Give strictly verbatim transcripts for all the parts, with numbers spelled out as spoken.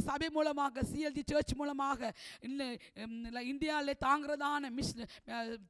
நம்முடைய சபை மூலமாக சிஎல்டி சர்ச் மூலமாக இல்லை இந்தியாவிலே தாங்கிறதான மிஸ்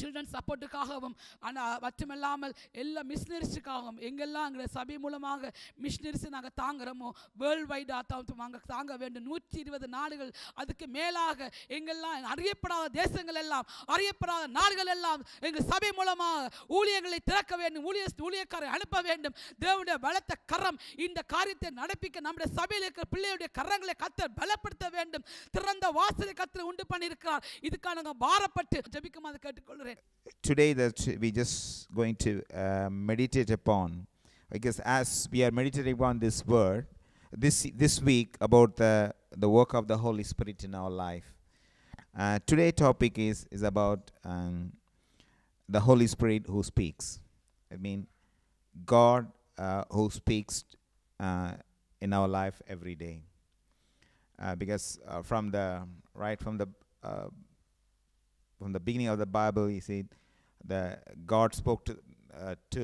சில்ட்ரன் சப்போர்ட்டுக்காகவும் ஆனால் மட்டுமில்லாமல் எல்லா மிஷினரிஸுக்காகவும் எங்கெல்லாம் அங்கே சபை மூலமாக மிஷினரிஸ் நாங்கள் தாங்குகிறோமோ வேர்ல்டு வைடாக தான் நாங்கள் தாங்க வேண்டும். நூற்றி இருபது நாடுகள் அதுக்கு மேலாக எங்கெல்லாம் அறியப்படாத தேசங்கள் எல்லாம் அறியப்படாத நாடுகள் எல்லாம் எங்கள் சபை மூலமாக ஊழியர்களை திறக்க வேண்டும், ஊழிய ஊழியக்காரை அனுப்ப வேண்டும். தேவனுடைய பலத்த கரம் இந்த காரியத்தை நடப்பிக்க நம்முடைய சபையில் இருக்கிற பிள்ளையுடைய கரங்களை கத்தர் பலப்படுத்த வேண்டும். திறந்த வாசலை கத்தர் உண்டு பண்ணியிருக்கிறார். இதுக்காக நாங்கள் பாரப்பட்டு ஜபிக்குமாறு கேட்டுக்கொள்கிறோம். Today that we just going to uh, meditate upon, I guess as we are meditating upon this word this this week about the the work of the Holy Spirit in our life. Uh, today's topic is is about um, the Holy Spirit who speaks. I mean, God uh, who speaks uh, in our life every day. Uh, because uh, from the right from the uh, From the beginning of the Bible, he said that God spoke to, uh, to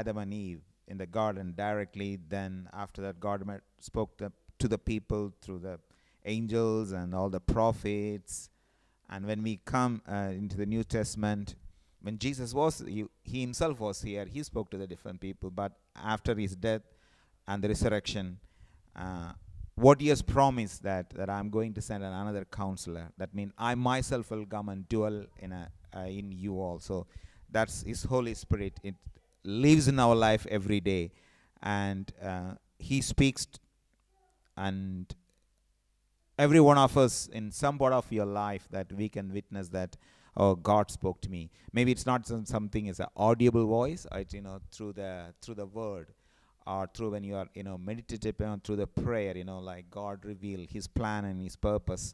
Adam and Eve in the garden directly. Then after that, God spoke to, to the people through the angels and all the prophets. And when we come uh, into the New Testament, when Jesus was, he, he himself was here, he spoke to the different people. But after his death and the resurrection, uh, what he has promised that that I'm going to send an another counselor. That means I myself will come and dwell in a uh, in you all. So that's his Holy Spirit. It lives in our life every day, and uh, he speaks. And every one of us, in some part of your life, that we can witness that. Oh, God spoke to me. Maybe it's not some, something is an audible voice. Or it's, you know, through the through the word. Or through when you are, you know, meditative on through the prayer, you know, like God revealed his plan and his purpose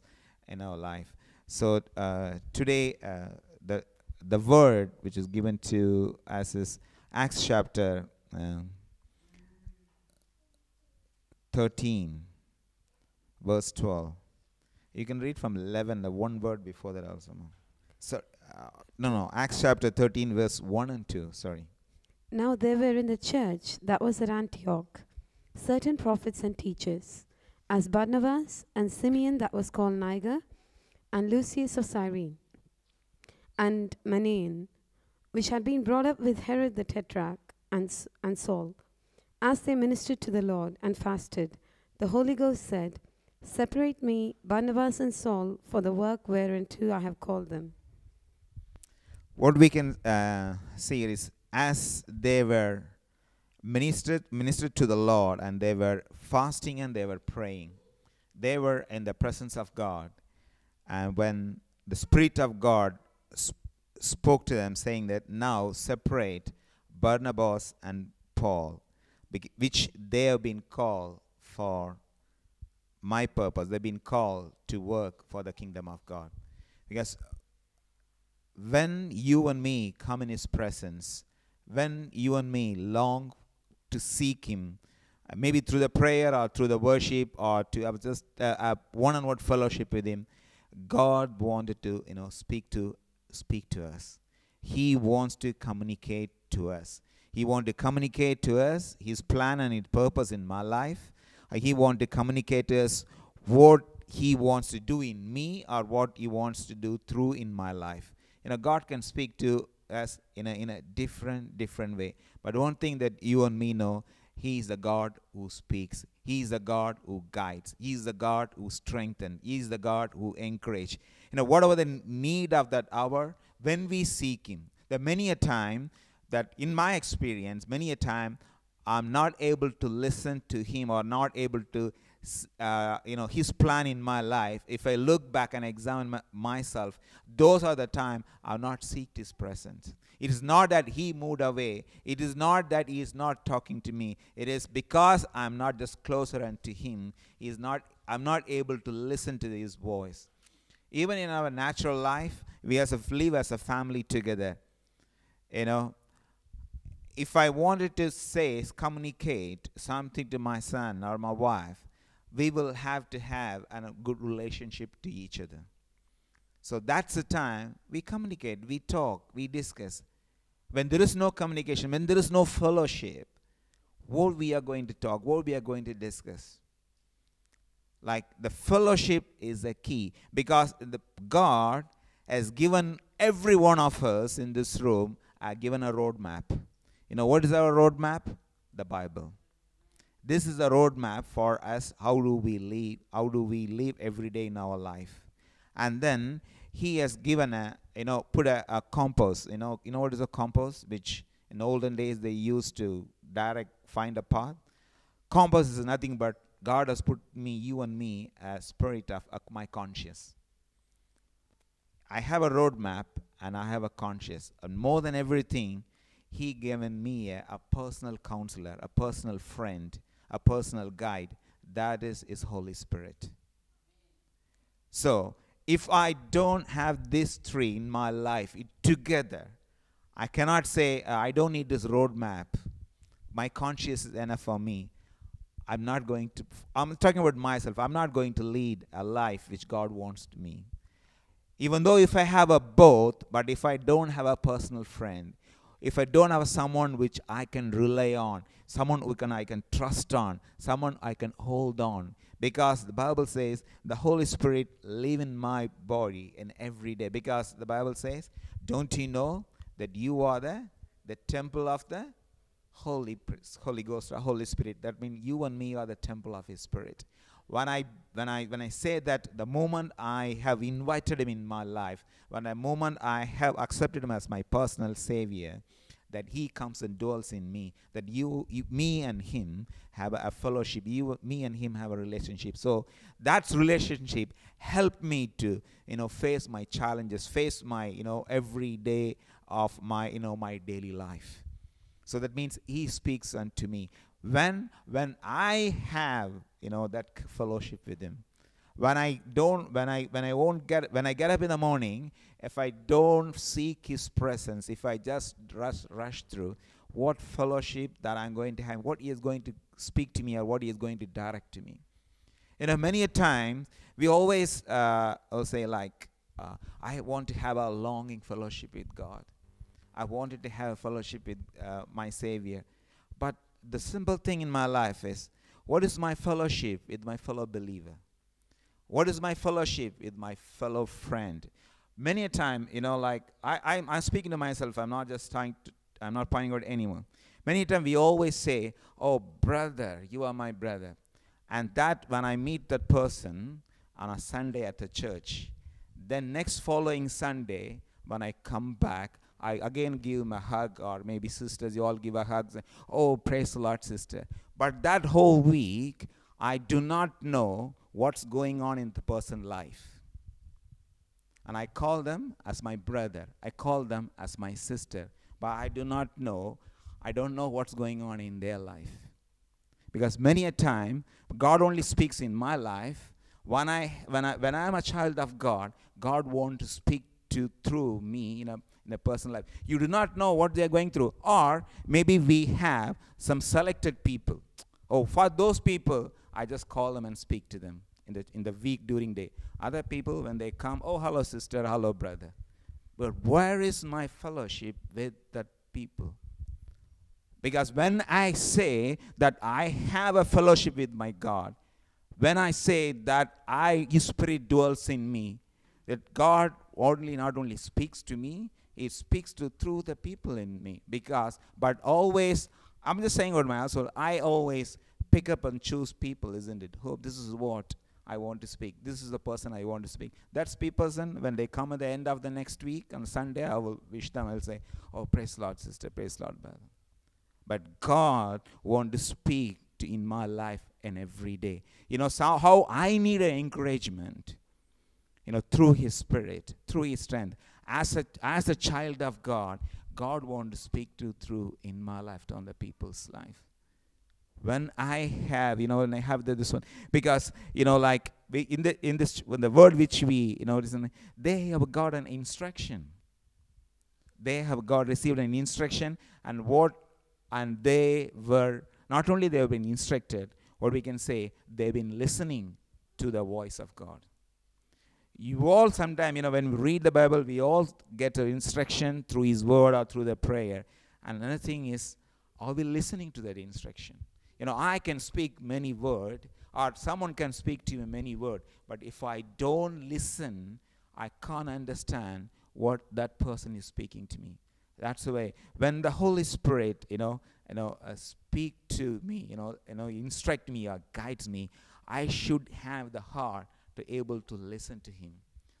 in our life. So uh, today, uh, the the word which is given to us is Acts chapter uh, thirteen, verse twelve. You can read from eleven, the one word before that also. So, uh, no, no, Acts chapter thirteen, verse one and two, sorry. Now there were in the church that was at Antioch certain prophets and teachers, as Barnabas and Simeon that was called Niger, and Lucius of Cyrene, and Manaen, which had been brought up with Herod the Tetrarch, and, and Saul. As they ministered to the Lord and fasted, the Holy Ghost said, "Separate me, Barnabas and Saul, for the work whereunto I have called them." What we can uh, see is, as they were ministered, ministered to the Lord, and they were fasting and they were praying. They were in the presence of God. And when the Spirit of God sp spoke to them, saying that, "Now separate Barnabas and Paul, which they have been called for my purpose." They've been called to work for the kingdom of God. Because when you and me come in his presence, when you and me long to seek him, uh, maybe through the prayer or through the worship or to have just uh, a one-on-one fellowship with him, God wanted to, you know, speak to speak to us. He wants to communicate to us. He wants to communicate to us his plan and his purpose in my life. Uh, he wants to communicate to us what he wants to do in me or what he wants to do through in my life. You know, God can speak to us in a in a different different way, but one thing that you and me know, he is the God who speaks. He is the God who guides. He is the God who strengthens. He is the God who encourages. You know, whatever the need of that hour, when we seek him, that many a time, that in my experience, many a time I'm not able to listen to him or not able to Uh, you know, his plan in my life. If I look back and examine my, myself, those are the time I'll not seek his presence. It is not that he moved away. It is not that he is not talking to me. It is because I'm not just closer unto him. He is not. I'm not able to listen to his voice. Even in our natural life, we have to live as a family together. You know, if I wanted to say, communicate something to my son or my wife, we will have to have an, a good relationship to each other. So that's the time we communicate, we talk, we discuss. When there is no communication, when there is no fellowship, what we are going to talk, what we are going to discuss? Like the fellowship is a key, because the God has given every one of us in this room are given a roadmap. You know, what is our roadmap? The Bible. This is a roadmap for us. How do we live? How do we live every day in our life? And then he has given a, you know, put a, a compass. You know, you know what is a compass? Which in olden days they used to direct, find a path. Compass is nothing but God has put me, you and me, a spirit of uh, my conscience. I have a roadmap and I have a conscience. And more than everything, he given me a, a personal counselor, a personal friend, a personal guide. That is his Holy Spirit. So, if I don't have these three in my life it, together, I cannot say, uh, I don't need this roadmap. My conscience is enough for me. I'm not going to, I'm talking about myself. I'm not going to lead a life which God wants to me. Even though if I have a both, but if I don't have a personal friend, if I don't have someone which I can rely on, someone who can I can trust on, someone I can hold on, because the Bible says the Holy Spirit live in my body in every day, because the Bible says, don't you know that you are the, the temple of the Holy, Holy Ghost, or Holy Spirit. That means you and me are the temple of His Spirit. When I, when I, when I say that, the moment I have invited Him in my life, when the moment I have accepted Him as my personal Savior, that He comes and dwells in me, that you, you me and Him have a, a fellowship, you, me and Him have a relationship. So that relationship helped me to, you know, face my challenges, face my, you know, every day of my, you know, my daily life. So that means He speaks unto me. When, when I have, you know, that fellowship with Him, when I don't, when I, when I won't get, when I get up in the morning, if I don't seek His presence, if I just rush, rush through, what fellowship that I'm going to have, what He is going to speak to me or what He is going to direct to me. You know, many a time, we always uh, say like, uh, I want to have a longing fellowship with God. I wanted to have a fellowship with uh, my Savior. But the simple thing in my life is, what is my fellowship with my fellow believer? What is my fellowship with my fellow friend? Many a time, you know, like, I, I'm, I'm speaking to myself. I'm not just trying to, I'm not pointing out anyone. Many a time we always say, oh, brother, you are my brother. And that when I meet that person on a Sunday at the church, then next following Sunday, when I come back, I again give him a hug, or maybe sisters, you all give a hug. Say, oh, praise the Lord, sister. But that whole week, I do not know what's going on in the person's life. And I call them as my brother. I call them as my sister. But I do not know, I don't know what's going on in their life. Because many a time, God only speaks in my life. When I, when I, when I'm a child of God, God wants to speak to through me in a in a personal life. You do not know what they are going through. Or maybe we have some selected people. Oh, for those people, I just call them and speak to them in the, in the week during day. Other people, when they come, oh, hello, sister, hello, brother. But where is my fellowship with that people? Because when I say that I have a fellowship with my God, when I say that I, His Spirit dwells in me, that God only not only speaks to me, it speaks to through the people in me. Because, but always, I'm just saying what my household, I always pick up and choose people, isn't it? Hope this is what I want to speak. This is the person I want to speak. That's the person, when they come at the end of the next week, on Sunday, I will wish them, I'll say, oh, praise Lord, sister, praise Lord, brother. But God wants to speak to in my life and every day. You know, so how I need an encouragement, you know, through His Spirit, through His strength. As a, as a child of God, God wants to speak to through in my life, on the people's life. When I have, you know, when I have the, this one, because, you know, like, we, in, the, in this, when the word which we, you know, they have got an instruction. They have got received an instruction, and what, and they were, not only they have been instructed, what we can say, they've been listening to the voice of God. You all sometimes, you know, when we read the Bible, we all get an instruction through His word or through the prayer. And another thing is, are we listening to that instruction? You know, I can speak many words. or someone can speak to you in many words, but if I don't listen, I can't understand what that person is speaking to me. That's the way. When the Holy Spirit, you know, you know, uh, speak to me, you know, you know, instruct me or guides me, I should have the heart to able to listen to Him.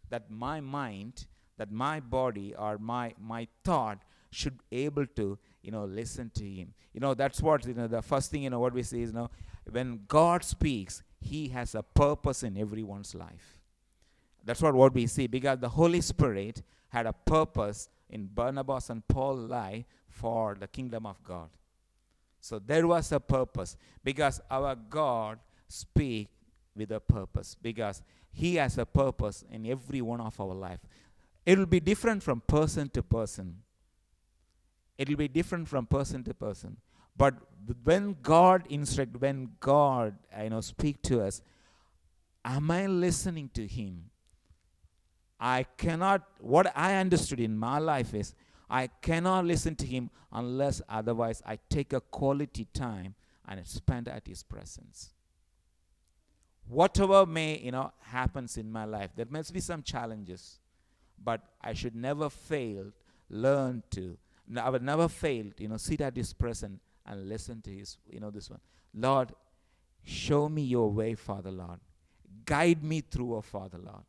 That my mind, that my body, or my my thought should able to, you know, listen to Him. You know, that's what, you know, the first thing, you know, what we see is, you know, when God speaks, He has a purpose in everyone's life. That's what, what we see, because the Holy Spirit had a purpose in Barnabas and Paul's life for the kingdom of God. So there was a purpose, because our God speaks with a purpose, because He has a purpose in every one of our life. It will be different from person to person. It will be different from person to person. But when God instructs, when God, you know, speaks to us, am I listening to Him? I cannot, what I understood in my life is, I cannot listen to Him unless otherwise I take a quality time and spend at His presence. Whatever may, you know, happens in my life, there must be some challenges, but I should never fail, learn to, I would never fail, you know, sit at His presence and listen to His, you know, this one. Lord, show me Your way, Father, Lord. Guide me through, O Father, Lord.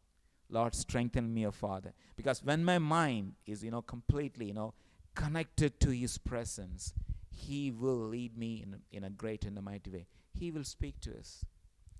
Lord, strengthen me, O Father. Because when my mind is, you know, completely, you know, connected to His presence, He will lead me in a, in a great and a mighty way. He will speak to us.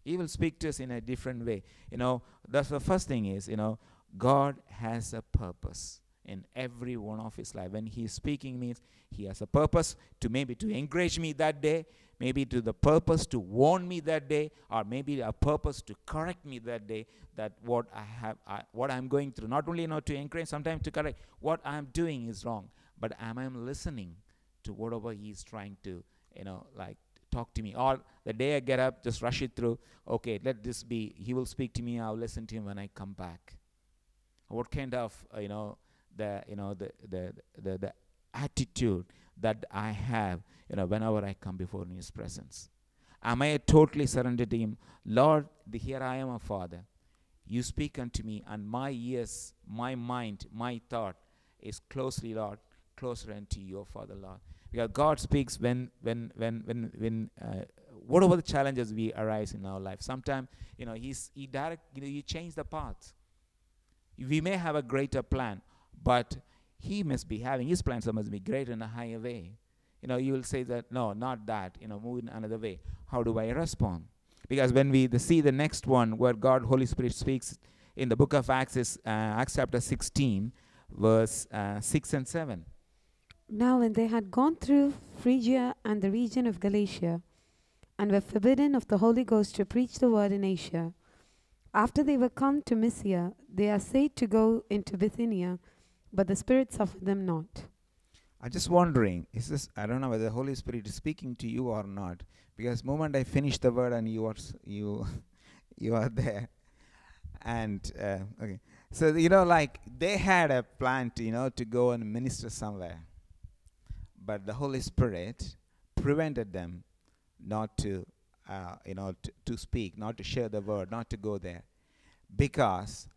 He will speak to us in a different way. You know, that's the first thing is, you know, God has a purpose in every one of His life. When He is speaking means He has a purpose to maybe to encourage me that day, maybe to the purpose to warn me that day, or maybe a purpose to correct me that day, that what I have, I, what I'm going through. Not only, you know, to encourage, sometimes to correct. What I'm doing is wrong, but am I listening to whatever He's trying to, you know, like talk to me? Or the day I get up, just rush it through. Okay, let this be. He will speak to me. I'll listen to Him when I come back. What kind of, uh, you know, the you know the the, the the attitude that I have, you know, whenever I come before His presence? Am I totally surrendered to Him? Lord, the, here I am, a Father. You speak unto me, and my ears, my mind, my thought is closely, Lord, closer unto Your Father, Lord. Because God speaks when when when when when uh, whatever the challenges we arise in our life. Sometimes, you know, He's He direct, you know, you change the path. We may have a greater plan, but He must be having His plans must be greater in a higher way. You know, you will say that, no, not that, you know, move in another way. How do I respond? Because when we the, see the next one where God, Holy Spirit speaks in the book of Acts, is uh, Acts chapter sixteen, verse uh, six and seven. Now when they had gone through Phrygia and the region of Galatia, and were forbidden of the Holy Ghost to preach the word in Asia, after they were come to Mysia, they essayed to go into Bithynia, but the Spirit suffered them not. I'm just wondering, is this, I don't know whether the Holy Spirit is speaking to you or not, because the moment I finish the word and you are, you, you are there. And, uh, okay. So, you know, like, they had a plan to, you know, to go and minister somewhere, but the Holy Spirit prevented them not to, Uh, you know, to, to speak, not to share the word, not to go there. Because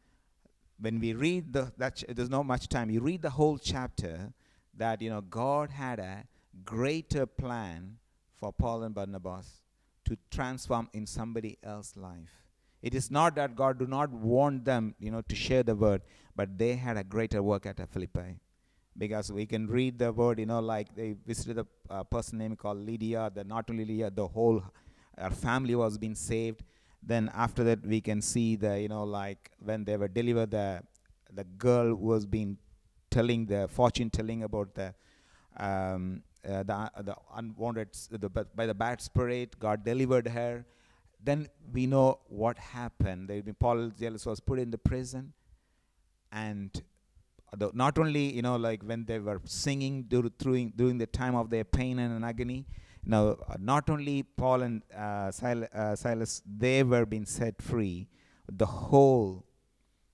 when we read, the, that there's not much time, you read the whole chapter that, you know, God had a greater plan for Paul and Barnabas to transform in somebody else's life. It is not that God do not want them, you know, to share the word, but they had a greater work at Philippi. Because we can read the word, you know, like they visited a uh, person named called Lydia, the, not only Lydia, the whole our family was being saved. Then after that, we can see the, you know, like when they were delivered, the, the girl was being telling the fortune telling about the, um, uh, the, uh, the unwanted, the, by the bad spirit, God delivered her. Then we know what happened. They, Paul Zealous was put in the prison. And the, not only, you know, like when they were singing dur through, during the time of their pain and agony, now, uh, not only Paul and uh, Sil uh, Silas, they were being set free. The whole,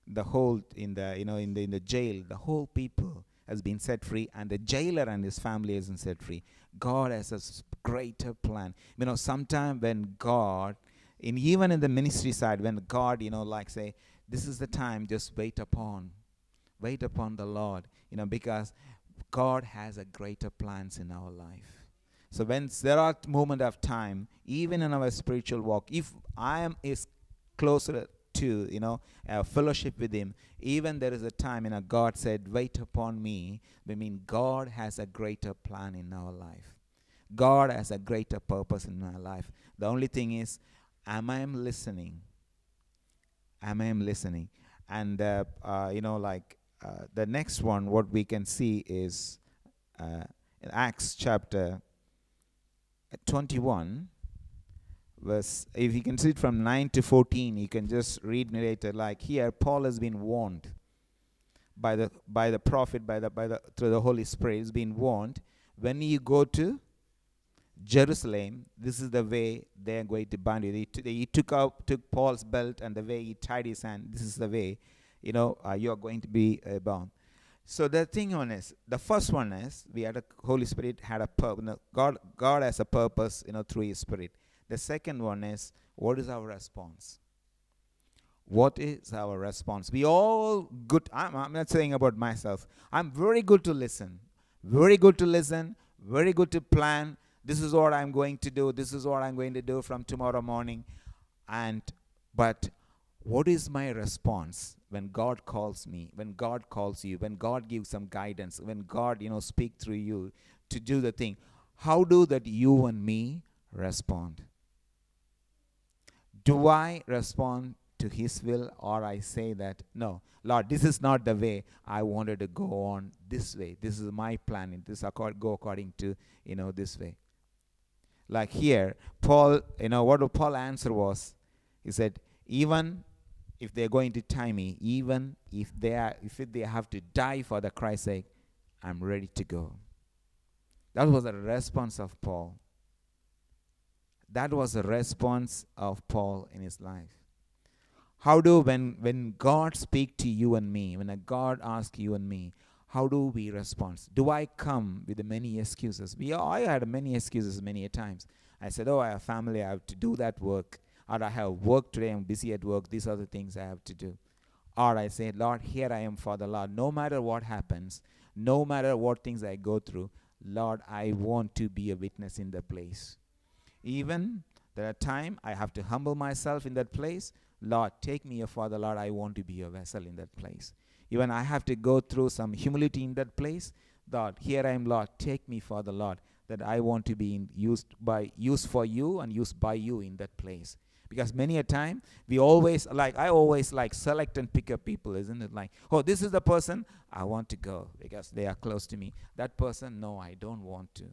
the whole in the you know in the in the jail, the whole people has been set free, and the jailer and his family has been set free. God has a greater plan. You know, sometimes when God in even in the ministry side, when God, you know, like say, this is the time, just wait upon, wait upon the Lord, you know, because God has a greater plans in our life. So when there are moment of time, even in our spiritual walk, if I am is closer to, you know, a fellowship with Him, even there is a time, you know, God said, wait upon me. We mean God has a greater plan in our life. God has a greater purpose in my life. The only thing is, am I am listening? Am I am listening? And, uh, uh, you know, like uh, the next one, what we can see is uh, in Acts chapter twenty-one, verse, if you can see it from nine to fourteen, you can just read later. Like here, Paul has been warned by the by the prophet, by the by the through the Holy Spirit. He's been warned, when you go to Jerusalem, this is the way they are going to bind you. They t they took out took Paul's belt, and the way he tied his hand, this is the way, you know, uh, you are going to be uh, bound. So the thing on is, the first one is, we had a Holy Spirit had a purpose. No, God, God has a purpose, you know, through His Spirit. The second one is, what is our response? What is our response? We all good. I'm, I'm not saying about myself. I'm very good to listen, very good to listen, very good to plan. This is what I'm going to do. This is what I'm going to do from tomorrow morning. And but what is my response? When God calls me, when God calls you, when God gives some guidance, when God, you know, speak through you to do the thing, how do that you and me respond? Do I respond to His will, or I say that, no, Lord, this is not the way I wanted to go on this way. This is my plan. This I go according to, you know, this way. Like here, Paul, you know, what Paul's answer was, he said, even if they're going to tie me, even if they are, if they have to die for the Christ's sake, I'm ready to go. That was the response of Paul. That was the response of Paul in his life. How do, when, when God speaks to you and me, when a God asks you and me, how do we respond? Do I come with many excuses? We, I had many excuses many times. I said, oh, I have family, I have to do that work. Or I have work today, I'm busy at work, these are the things I have to do. Or I say, Lord, here I am for the Lord. No matter what happens, no matter what things I go through, Lord, I want to be a witness in the place. Even there are times I have to humble myself in that place. Lord, take me, your Father, Lord, I want to be a vessel in that place. Even I have to go through some humility in that place. Lord, here I am, Lord, take me, Father, Lord, that I want to be in used, by, used for you and used by you in that place. Because many a time, we always, like, I always like select and pick up people, isn't it? Like, oh, this is the person, I want to go because they are close to me. That person, no, I don't want to.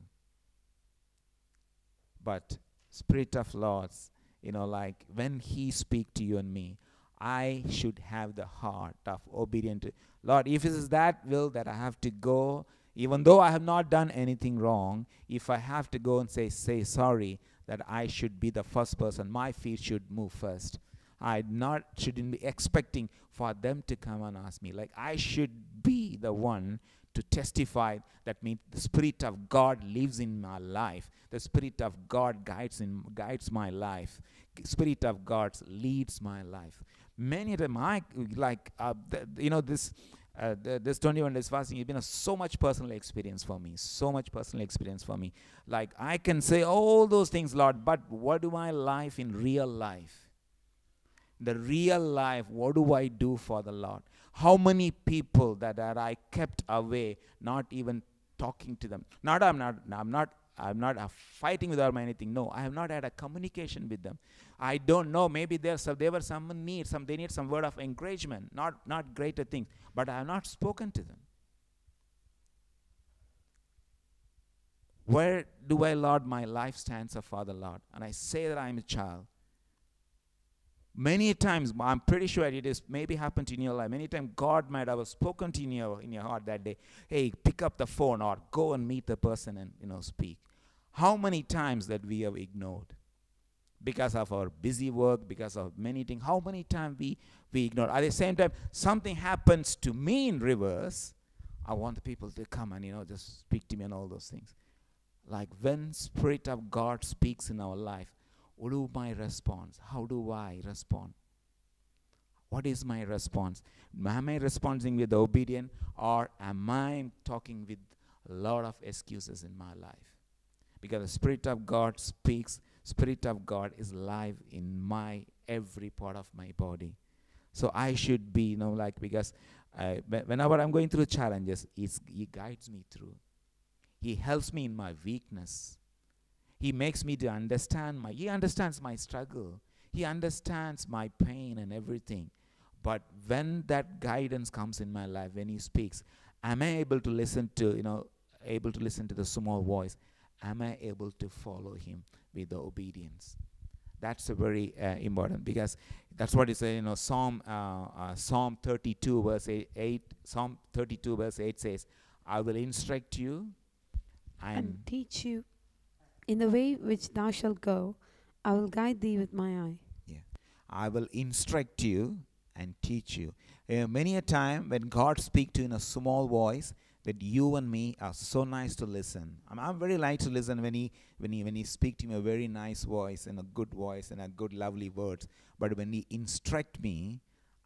But Spirit of Lords, you know, like, when He speaks to you and me, I should have the heart of obedience. Lord, if it is that will that I have to go, even though I have not done anything wrong, if I have to go and say, say sorry, that I should be the first person. My feet should move first. I not shouldn't be expecting for them to come and ask me. Like, I should be the one to testify. That means the Spirit of God lives in my life. The Spirit of God guides in guides my life. Spirit of God leads my life. Many of them, I, like, uh, th you know, this, uh, th this twenty-one days fasting, it's been a, so much personal experience for me. So much personal experience for me. Like, I can say all those things, Lord, but what do I live in real life? The real life, what do I do for the Lord? How many people that are I kept away, not even talking to them? Not I'm not, I'm not, I'm not uh, fighting with them or anything. No, I have not had a communication with them. I don't know. Maybe there's some, there were some need, some they need some word of encouragement, not not greater things. But I have not spoken to them. Where do I, Lord, my life stands up for the Lord, and I say that I am a child. Many times, I'm pretty sure it is maybe happened in your life. Many times, God might have spoken to you in your, in your heart that day. Hey, pick up the phone or go and meet the person and, you know, speak. How many times that we have ignored because of our busy work, because of many things? How many times we we ignored? At the same time, something happens to me in reverse. I want the people to come and, you know, just speak to me and all those things. Like when Spirit of God speaks in our life, What do my response? How do I respond? What is my response? Am I responding with obedience, or am I talking with a lot of excuses in my life? Because the Spirit of God speaks. Spirit of God is live in my every part of my body. So I should be, you know, like, because uh, whenever I'm going through challenges, it's, He guides me through. He helps me in my weakness. He makes me to understand my, He understands my struggle. He understands my pain and everything. But when that guidance comes in my life, when He speaks, am I able to listen to, you know, able to listen to the small voice? Am I able to follow Him with the obedience? That's a very uh, important, because that's what it says, you know, Psalm, uh, uh, Psalm thirty-two verse eight, Psalm thirty-two verse eight says, I will instruct you and, and teach you in the way which thou shalt go. I will guide thee with my eye. Yeah. I will instruct you and teach you. Uh, many a time when God speaks to you in a small voice, that you and me are so nice to listen. I'm, I'm very light to listen when he, when he, when he speaks to me a very nice voice and a good voice and a good lovely words. But when He instructs me,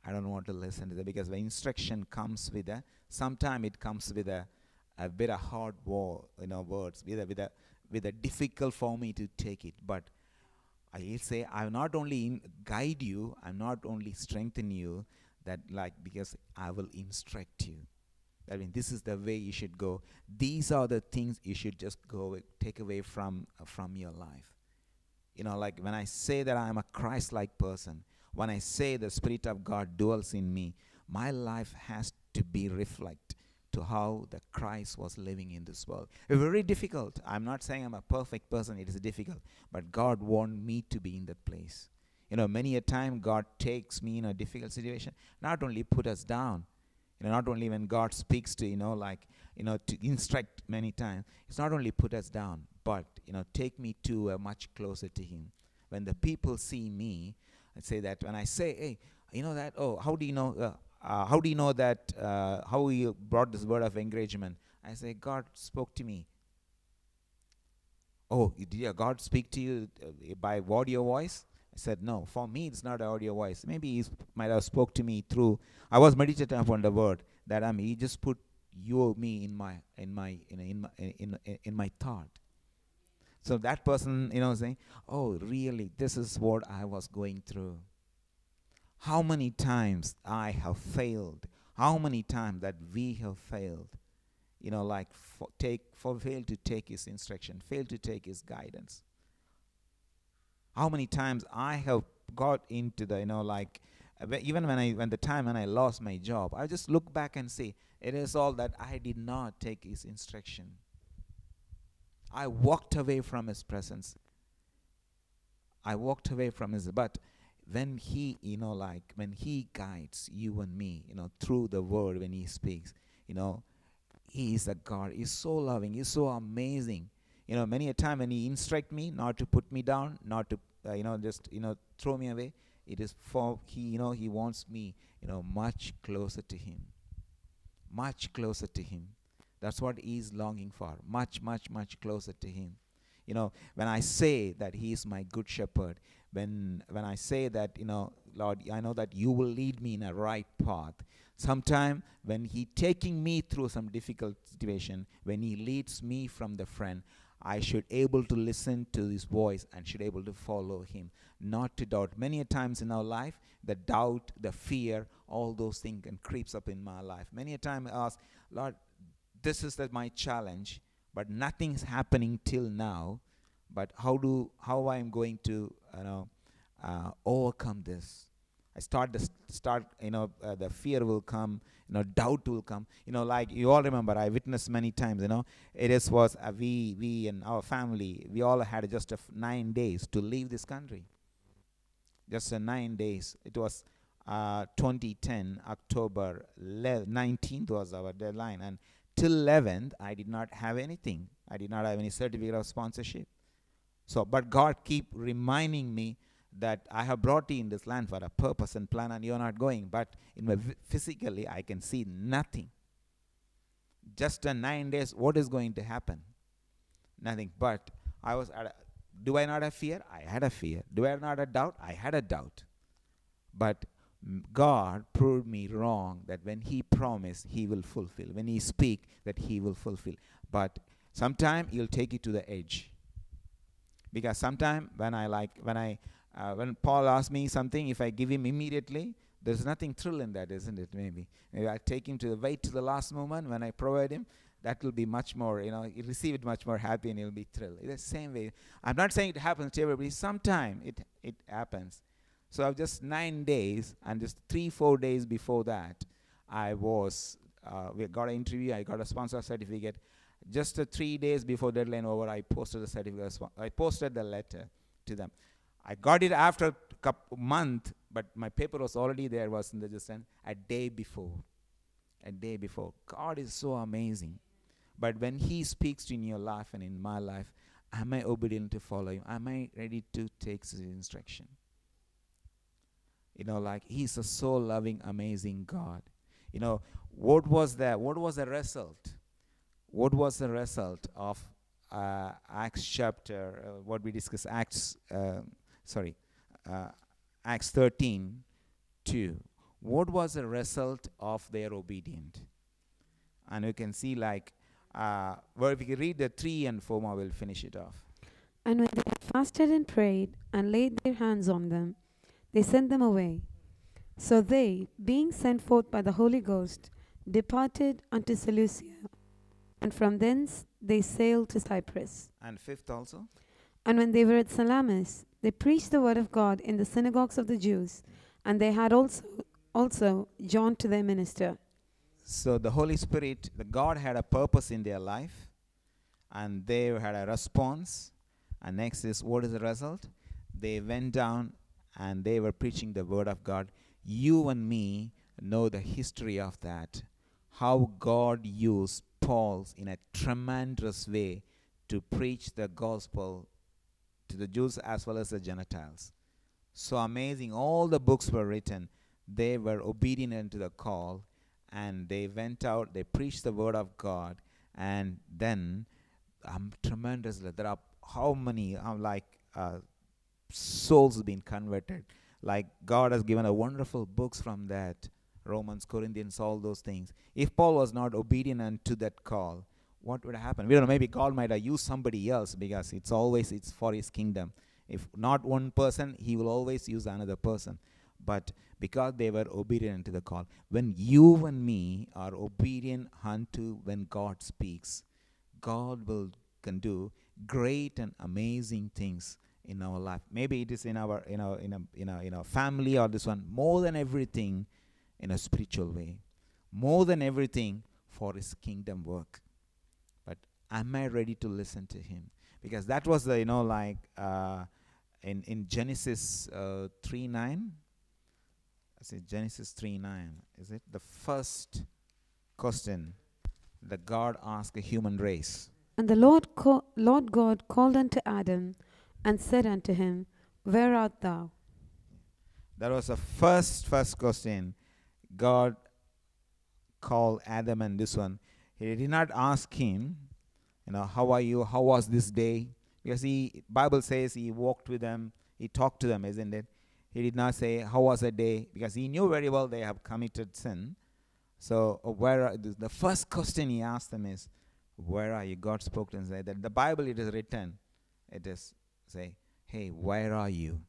I don't want to listen to that, because the instruction comes with a, sometimes it comes with a, a bit of hard war, you know, words, with a, with a, with a difficult for me to take it. But I'll say, I will not only in guide you, I will not only strengthen you, that like, because I will instruct you. I mean, this is the way you should go. These are the things you should just go take away from uh, from your life. You know, like when I say that I'm a Christ-like person, when I say the Spirit of God dwells in me, my life has to be reflect to how the Christ was living in this world. It's very difficult. I'm not saying I'm a perfect person. It is difficult. But God wants me to be in that place. You know, many a time God takes me in a difficult situation, not only put us down, you know, not only when God speaks to, you know, like, you know, to instruct many times, it's not only put us down, but, you know, take me to uh, much closer to Him. When the people see me, I say that when I say, hey, you know that, oh, how do you know, uh, uh, how do you know that, uh, how you brought this word of encouragement? I say, God spoke to me. Oh, did God speak to you by audio voice? Said, no, for me it's not an audio voice. Maybe He might have spoke to me through, I was meditating upon the word, that I'm, He just put you or me in my, in my, in, in my, in, in, in my thought. So that person, you know, saying, oh, really, this is what I was going through. How many times I have failed. How many times that we have failed. You know, like, for take, for fail to take His instruction, fail to take His guidance. How many times I have got into the, you know, like, even when I, when the time when I lost my job, I just look back and see, it is all that I did not take His instruction. I walked away from His presence. I walked away from His, but when He, you know, like, when He guides you and me, you know, through the word, when He speaks, you know, He is a God. He's so loving. He's so amazing. You know, many a time when He instruct me, not to put me down, not to, uh, you know, just, you know, throw me away. It is for He, you know, He wants me, you know, much closer to Him. Much closer to Him. That's what He is longing for. Much, much, much closer to Him. You know, when I say that He is my good shepherd, when, when I say that, you know, Lord, I know that You will lead me in a right path. Sometime when He taking me through some difficult situation, when He leads me from the friend, I should able to listen to His voice and should able to follow Him, not to doubt. Many a times in our life, the doubt, the fear, all those things can creeps up in my life. Many a time I ask, Lord, this is the, my challenge, but nothing's happening till now. But how do how I'm going to you know uh, overcome this? I start the st start you know uh, the fear will come, you know doubt will come, you know like you all remember I witnessed many times, you know it is was uh, we we and our family, we all had just a f nine days to leave this country, just a nine days. It was uh, twenty ten October nineteenth was our deadline, and till eleventh I did not have anything. I did not have any certificate of sponsorship. So but God keep reminding me that I have brought you in this land for a purpose and plan, and you're not going. But in my physically, I can see nothing. Just in nine days, what is going to happen? Nothing. But I was at a Do I not have fear? I had a fear. Do I not have doubt? I had a doubt. But God proved me wrong, that when he promised, he will fulfill. When he speak, that he will fulfill. But sometime he'll take you to the edge. Because sometime when I like, when I, uh, when Paul asks me something, if I give him immediately, there's nothing thrill in that, isn't it? Maybe. Maybe I take him to the wait to the last moment. When I provide him, that will be much more, you know, he'll receive it much more happy and he'll be thrilled. It's the same way. I'm not saying it happens to everybody. Sometime it, it happens. So I've just nine days, and just three, four days before that, I was, uh, we got an interview, I got a sponsor certificate. Just uh, three days before deadline over, I posted the certificate, I posted the letter to them. I got it after a month, but my paper was already there, wasn't there, just an, a day before, a day before. God is so amazing. But when he speaks to you in your life and in my life, am I obedient to follow him? Am I ready to take his instruction? You know, like, he's a so loving, amazing God. You know, what was that? What was the result? What was the result of uh, Acts chapter, uh, what we discussed, Acts, uh, sorry, uh, Acts thirteen, two. What was the result of their obedience? And you can see, like, uh, well, if you read the three and four more, we'll finish it off. And when they fasted and prayed and laid their hands on them, they sent them away. So they, being sent forth by the Holy Ghost, departed unto Seleucia, and from thence they sailed to Cyprus. And fifth also. And when they were at Salamis, they preached the word of God in the synagogues of the Jews, and they had also, also John to their minister. So the Holy Spirit, the God had a purpose in their life, and they had a response. And next is, what is the result? They went down and they were preaching the word of God. You and me know the history of that, how God used Paul in a tremendous way to preach the gospel to the Jews as well as the Gentiles. So amazing, all the books were written. They were obedient unto the call, and they went out, they preached the word of God, and then um, tremendously, there are how many, um, like, uh, souls have been converted. Like, God has given a wonderful books from that, Romans, Corinthians, all those things. If Paul was not obedient unto that call, what would happen? We don't know, maybe God might have used somebody else, because it's always, it's for his kingdom. If not one person, he will always use another person. But because they were obedient unto the call, when you and me are obedient unto when God speaks, God will can do great and amazing things in our life. Maybe it is in our, you know, in a, you know, in our family or this one, more than everything in a spiritual way, more than everything for his kingdom work. But am I ready to listen to him? Because that was the, you know, like uh, in, in Genesis uh, three nine, I say Genesis three nine, is it? The first question that God asked a human race. And the Lord, Lord God called unto Adam, and said unto him, Where art thou? That was the first, first question. God called Adam, and this one, he did not ask him, you know, how are you? How was this day? Because he, Bible says he walked with them. He talked to them, isn't it? He did not say, how was the day? Because he knew very well they have committed sin. So uh, where are th the first question he asked them is, where are you? God spoke to them and said that the Bible, it is written. It is say, hey, where are you?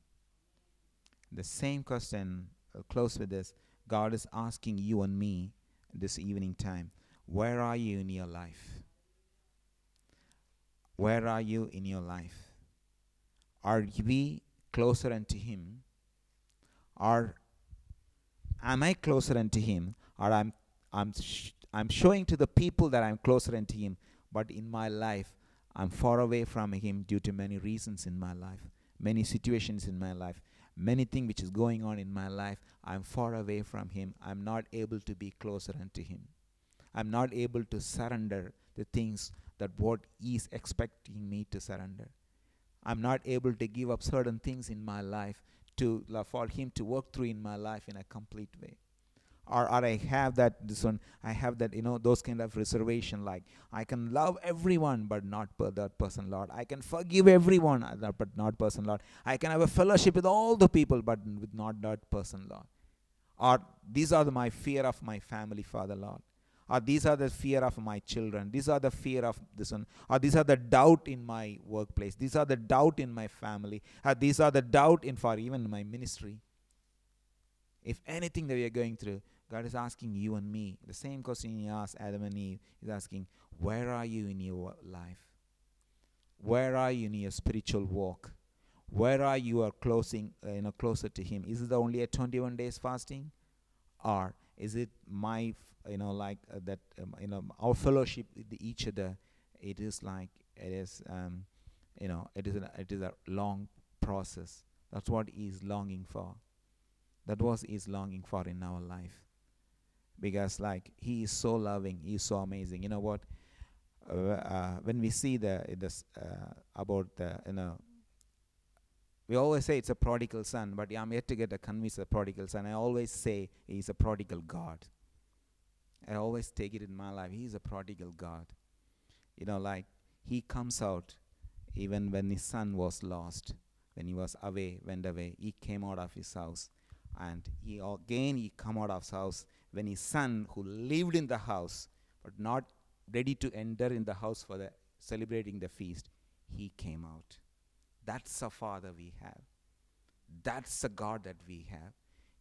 The same question, I'll close with this. God is asking you and me this evening time, where are you in your life? Where are you in your life? Are we closer unto him? Or am I closer unto him? Or I'm, I'm, sh I'm showing to the people that I'm closer unto him, but in my life, I'm far away from him due to many reasons in my life, many situations in my life, many things which is going on in my life. I'm far away from him. I'm not able to be closer unto him. I'm not able to surrender the things that what he is expecting me to surrender. I'm not able to give up certain things in my life to, for him to work through in my life in a complete way. or, or I have that, this one, I have that, you know, those kind of reservation, like I can love everyone, but not per that person, Lord. I can forgive everyone, but not person, Lord. I can have a fellowship with all the people, but with not that person, Lord. Or these are the, my fear of my family, Father, Lord. Or these are the fear of my children. These are the fear of this one. Or these are the doubt in my workplace. These are the doubt in my family. Or these are the doubt in for even my ministry. If anything that we are going through, God is asking you and me. The same question He asked Adam and Eve. He's asking, where are you in your life? Where are you in your spiritual walk? Where are you are closing, uh, you know, closer to Him? Is it only a twenty-one days fasting? Or is it my you know, like uh, that, um, you know, our fellowship with each other, it is like, it is, um, you know, it is, an, it is a long process. That's what He is longing for. That was He is longing for in our life. Because, like, He is so loving, He is so amazing. You know what? Uh, uh, when we see the, this, uh, about the, you know, we always say it's a prodigal son, but I'm yet to get a convinced of prodigal son. I always say He's a prodigal God. I always take it in my life. He is a prodigal God. You know, like He comes out even when His son was lost, when he was away, went away. He came out of His house. And he again, He come out of His house when His son, who lived in the house, but not ready to enter in the house for the celebrating the feast, He came out. That's a Father we have. That's a God that we have.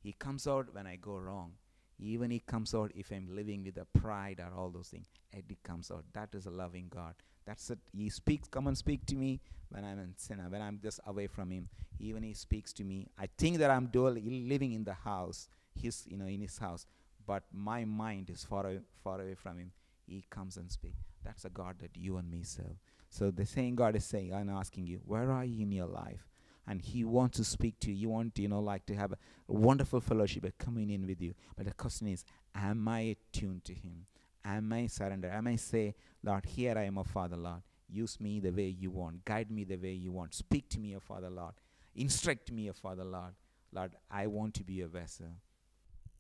He comes out when I go wrong. Even He comes out if I'm living with a pride or all those things. And He comes out. That is a loving God. That's it. He speaks, come and speak to me when I'm a sinner, when I'm just away from Him. Even He speaks to me. I think that I'm dual living in the house, his, you know, in His house, but my mind is far away, far away from Him. He comes and speaks. That's a God that you and me serve. So the same God is saying and asking you, where are you in your life? And He wants to speak to you. You want, you know, like to have a wonderful fellowship, a communion with you. But the question is, am I attuned to Him? Am I surrendered? Am I say, Lord, here I am, O Father, Lord. Use me the way You want. Guide me the way You want. Speak to me, O Father, Lord. Instruct me, O Father, Lord. Lord, I want to be a vessel.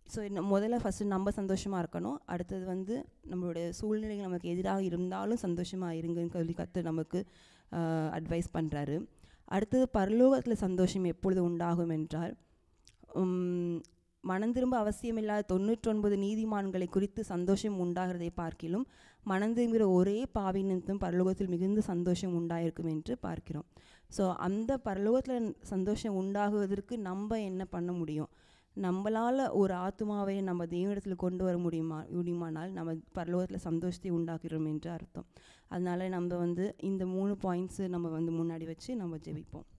So, in modala first number sandoshama irukano adutad vandu nammode soolnilai namakku ediraga irundalum sandoshama irunga nu kattu namakku advice pandraru. அடுத்தது பரலோகத்தில் சந்தோஷம் எப்பொழுது உண்டாகும் என்றால் மனந்திரும்ப அவசியமில்லாத தொண்ணூற்றி ஒன்பது நீதிமான்களை குறித்து சந்தோஷம் உண்டாகிறதை பார்க்கிலும் மனந்திரும்புகிற ஒரே பாவியினத்தும் பரலோகத்தில் மிகுந்த சந்தோஷம் உண்டாயிருக்கும் என்று பார்க்கிறோம். ஸோ அந்த பரலோகத்தில் சந்தோஷம் உண்டாகுவதற்கு நம்ம என்ன பண்ண முடியும்? நம்மளால் ஒரு ஆத்மாவை நம்ம தேவனிடத்தில் கொண்டு வர முடியுமா முடியுமானால் நம்ம பரலோகத்தில் சந்தோஷத்தை உண்டாக்குகிறோம் என்று அர்த்தம். அதனால் நம்ம வந்து இந்த மூணு பாயிண்ட்ஸு நம்ம வந்து முன்னாடி வச்சு நம்ம ஜெபிப்போம்.